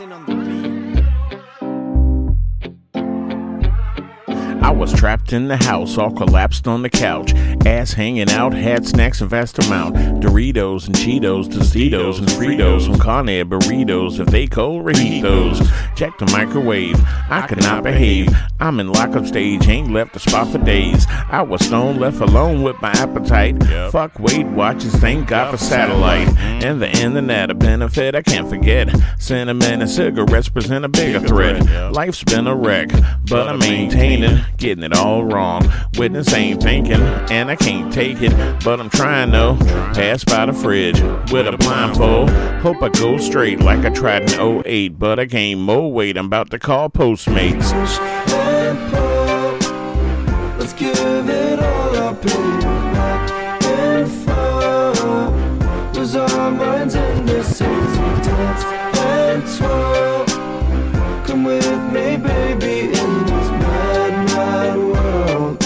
Jackson on the beat. I was trapped in the house, all collapsed on the couch, ass hanging out, had snacks in vast amount, Doritos and Cheetos, Tostitos and Fritos, and Con Air burritos, if they cold, Rojitos. Check the microwave, I could not behave. I'm in lockup stage, ain't left the spot for days. I was stoned, left alone with my appetite. Yep. Fuck Weight Watchers, thank God for satellite. And the internet, a benefit I can't forget. Cinnamon and cigarettes present a bigger threat. Yep. Life's been a wreck, but I'm maintaining. Getting it all wrong, with insane thinking. And I can't take it, but I'm trying though. Pass by the fridge, with a blindfold. Hope I go straight, like I tried in 08. But I gained more weight, I'm about to call Postmates. Let's give it all up in back and forth. Lose our minds in the same dance and twirl. Come with me, baby, in this mad, mad world.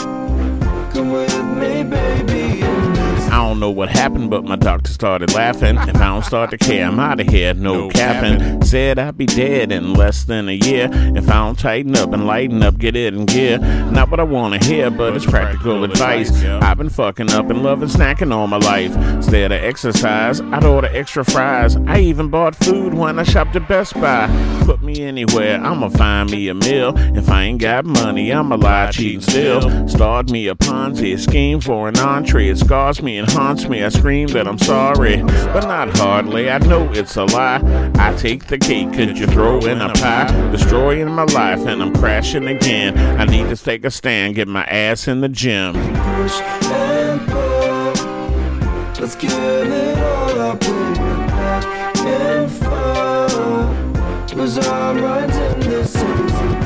Come with me, baby, in this. I don't know what happened, but my doctor started laughing. If I don't start to care, I'm out of here, no capping. Said I'd be dead in less than a year if I don't tighten up and lighten up, get it in gear. Not what I want to hear, but it's practical advice. Yeah. I've been fucking up and loving snacking all my life. Instead of exercise, I'd order extra fries. I even bought food when I shopped at Best Buy. Put me anywhere, I'ma find me a meal. If I ain't got money, I'ma lie, cheating still. Starred me a Ponzi, a scheme for an entree. It scars me and haunts me. I scream that I'm sorry, but not hardly. I know it's a lie. I take the cake, could you throw in a pie? Destroying my life and I'm crashing again. I need to take a stand, get my ass in the gym. Push and pull. Let's get it all up in back and forth. Lose our minds in this easy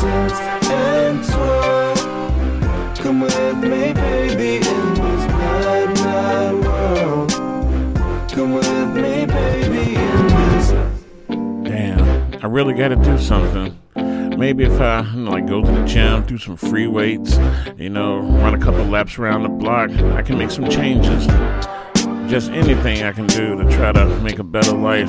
dance and twirl. Come with me, baby, in this mad, mad world. Come with me, baby, in this. Damn, I really gotta do something. Maybe if I, like, go to the gym, do some free weights, you know, run a couple laps around the block, I can make some changes. Just anything I can do to try to make a better life.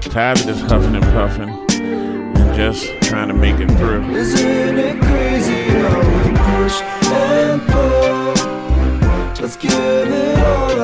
Tired of this huffing and puffing, and just trying to make it through. Isn't it crazy how we push and pull? Let's give it all.